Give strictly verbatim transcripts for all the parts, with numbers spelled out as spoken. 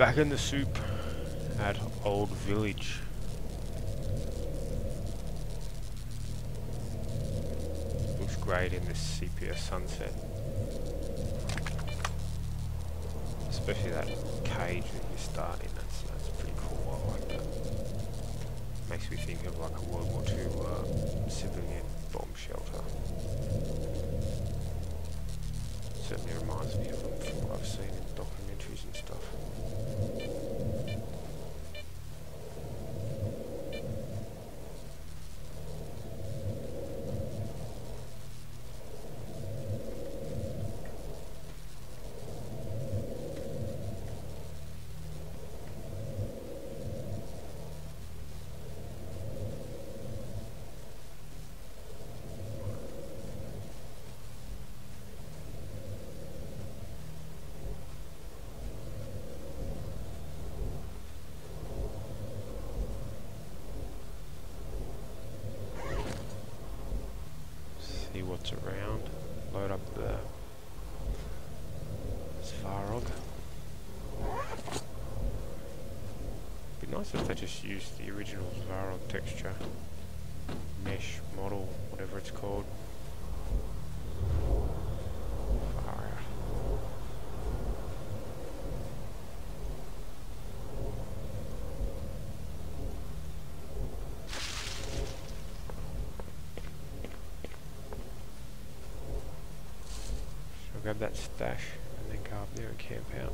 back in the soup at Old Village. Looks great in this sepia sunset. Especially that cage that you start in, that's, that's pretty cool, I like that. Makes me think of like a World War Two uh, civilian bomb shelter. Certainly reminds me of them from what I've seen in documentaries and stuff. What's around, load up the Zvarog. It'd be nice if they just used the original Zvarog texture, mesh, model, whatever it's called. Grab that stash and then go up there and camp out.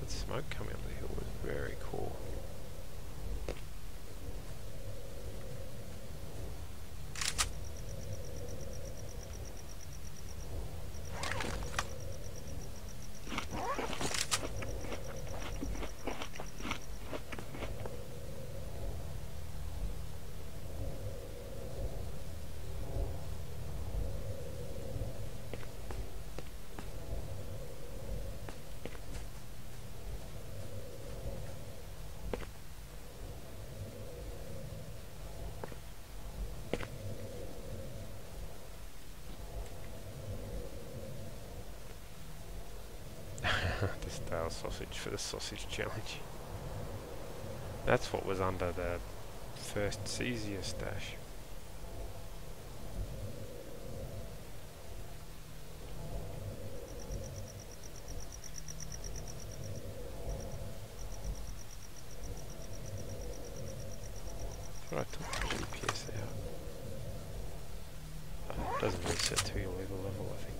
That smoke coming up the hill was very cool. The stale sausage for the sausage challenge. That's what was under the first Caesia stash. I thought I took the G P S out. Oh, it doesn't reset to your legal level, I think.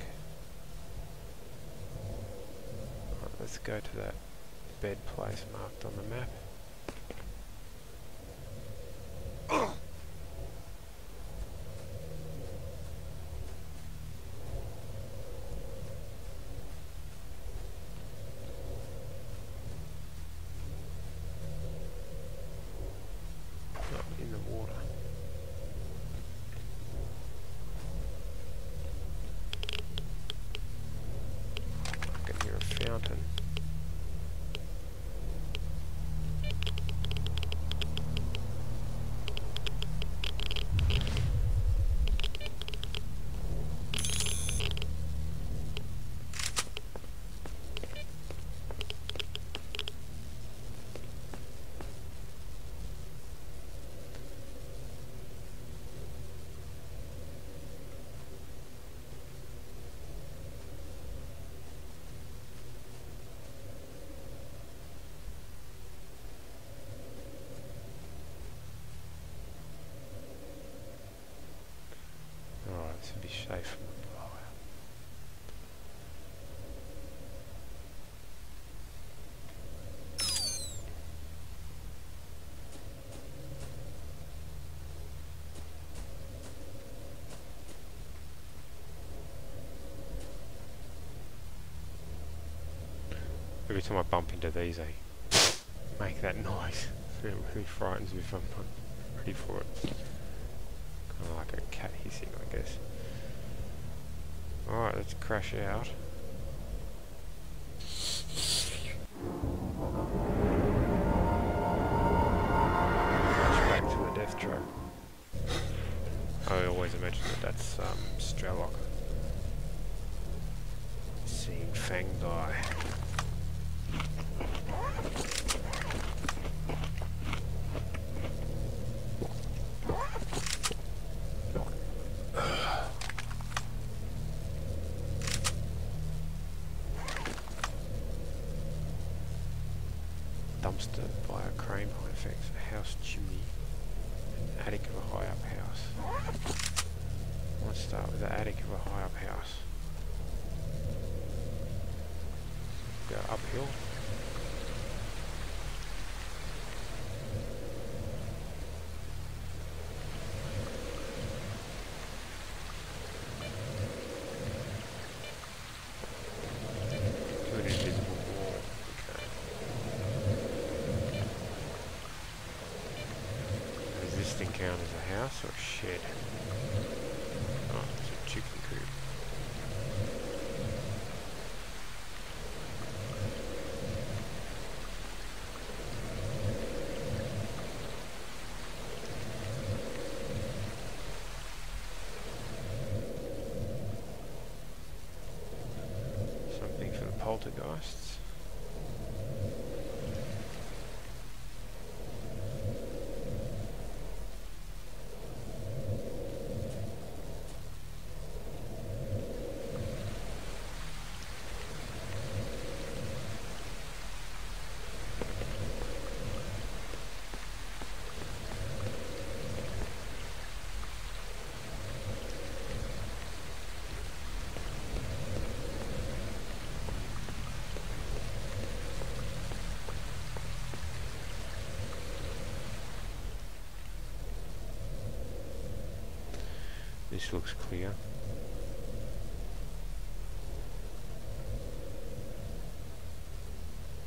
Let's go to that bed place marked on the map. To be safe from the blowout. Every time I bump into these, I make that noise. It really frightens me if I'm not ready for it. Kind of like a cat hissing, I guess. Alright, let's crash out. Crash back to the death trap. I always imagine that that's um, Strelok. thing die. Dumpster by a crane high-fix, a house chimney, an attic of a high-up house. Let's start with the attic of a high-up house. Go uphill. Count as a house or a shed? Oh, it's a chicken coop. Something for the poltergeists. This looks clear.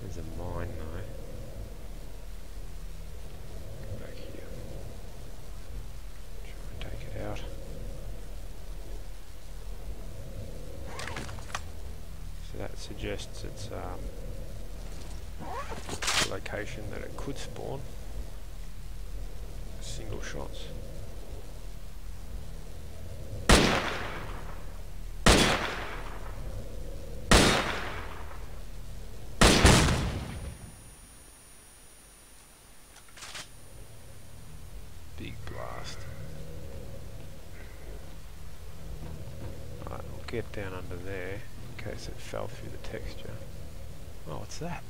There's a mine though. Go back here. Try and take it out. So that suggests it's um, a location that it could spawn. Single shots. Big blast. Alright, we'll get down under there in case it fell through the texture. Oh, what's that?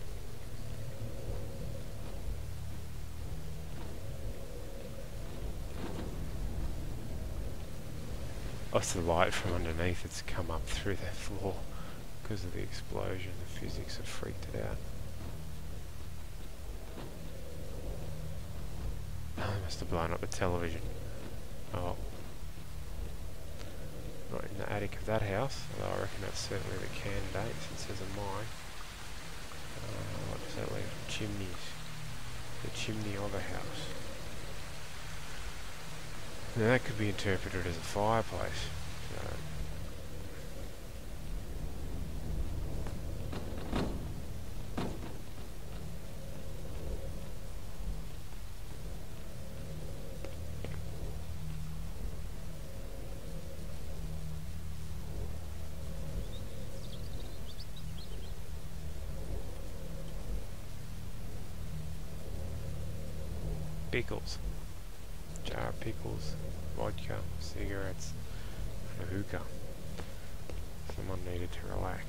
Oh, it's the light from underneath. It's come up through the floor because of the explosion. The physics have freaked it out. Must have blown up the television. Oh. Not in the attic of that house, although I reckon that's certainly the candidate since there's a mine. Uh, what does that leave? Chimneys. The chimney of a house. Now that could be interpreted as a fireplace. So pickles, jar of pickles, vodka, cigarettes, and a hookah. Someone needed to relax.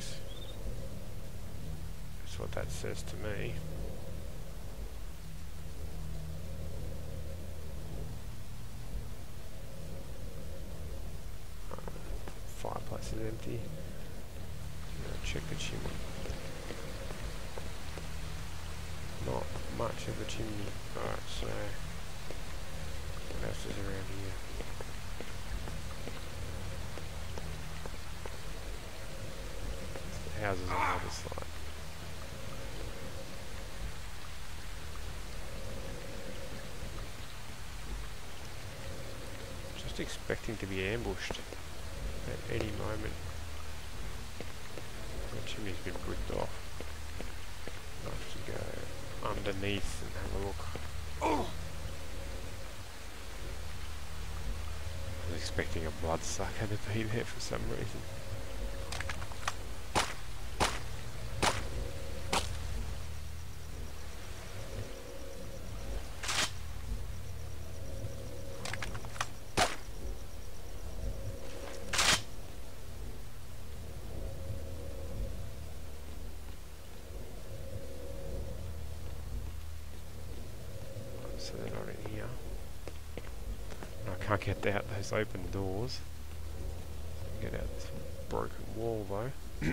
That's what that says to me. Fireplace is empty. Check the chimney. Not much of the chimney. Alright, so what else is around here? The houses on the other side. Just expecting to be ambushed at any moment. The chimney's been bricked off. I have to go underneath and have a look. Oh! I was expecting a bloodsucker to be there for some reason. get out those open doors. Get out this broken wall though.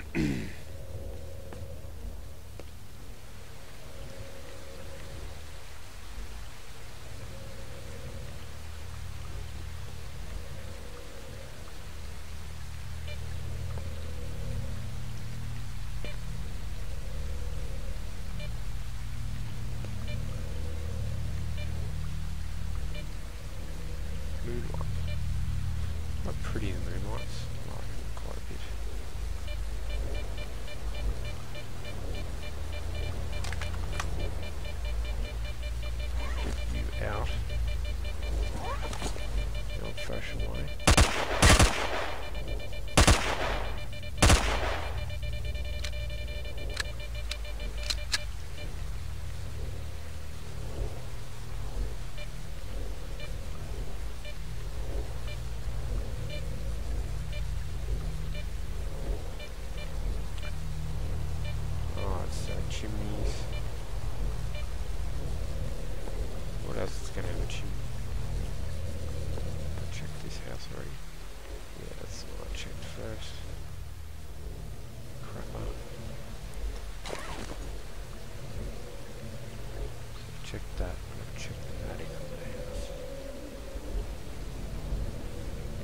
Check that. Check the attic of the house.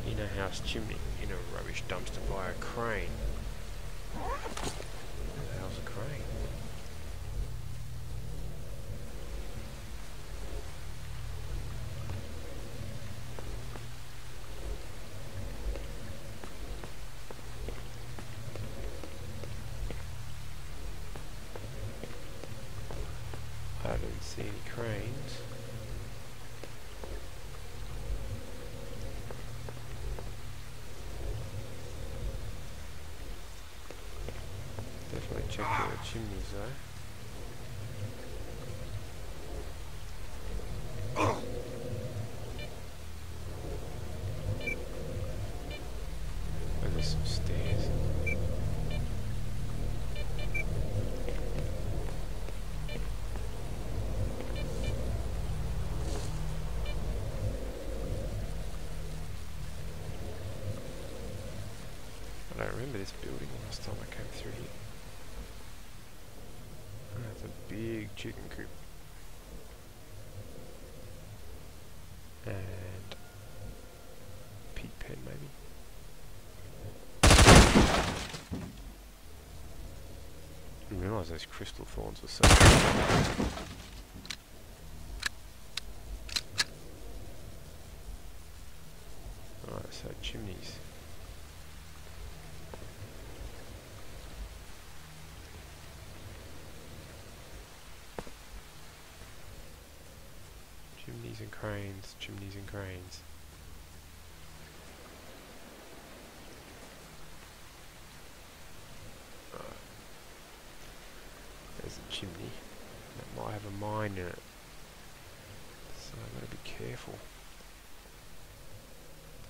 Inner house chimney. Inner rubbish dumpster by a crane. How's a crane? See any cranes? Definitely check the chimneys though. This building last time I came through here. Oh, that's a big chicken coop. And pig pen maybe. I didn't realise those crystal thorns were so good. Alright, so chimneys. Chimneys and cranes, chimneys and cranes. Oh. There's a chimney that might have a mine in it, so I've got to be careful.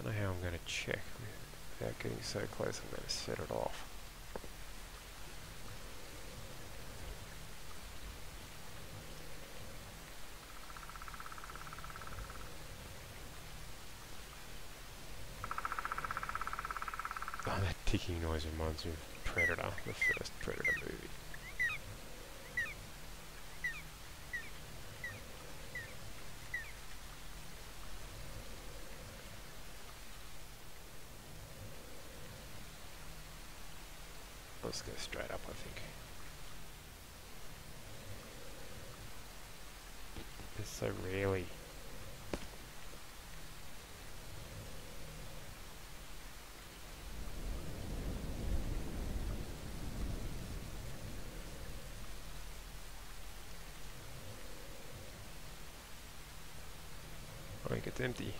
Don't know how I'm going to check without getting so close. I'm going to set it off. Ticking noise reminds me of Predator, the first Predator movie. Let's go straight up, I think. It's so rarely. It's empty.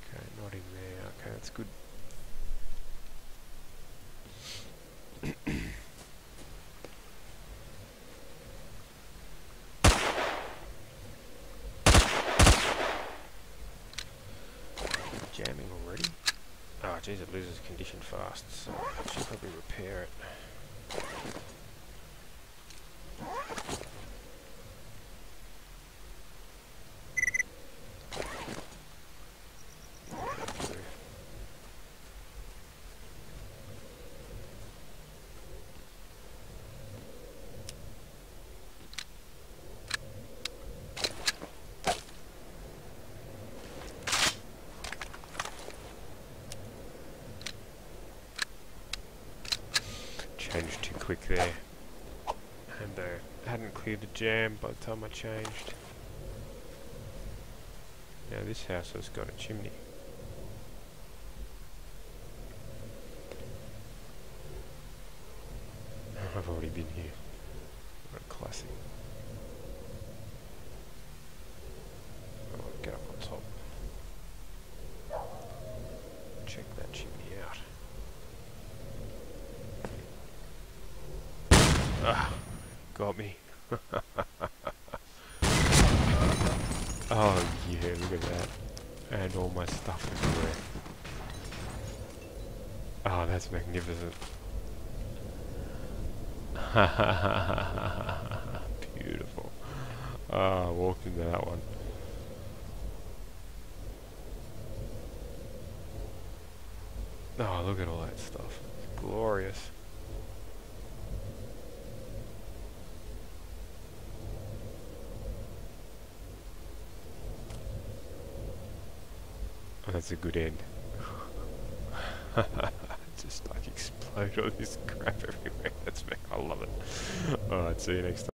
Okay, not in there. Okay, that's good. Jamming already? Oh, geez, it loses condition fast, so I should probably repair it. quickly, and I hadn't cleared the jam by the time I changed. Now this house has got a chimney. I've already been here. What a classic. I'll get up on top. Check that chimney out. Ah, got me. Oh yeah, look at that. And all my stuff everywhere. Oh, that's magnificent. Beautiful. Ah, oh, walked into that one. Oh, look at all that stuff. It's glorious. Oh, that's a good end. Just like explode all this crap everywhere. That's me. I love it. Alright, see you next time.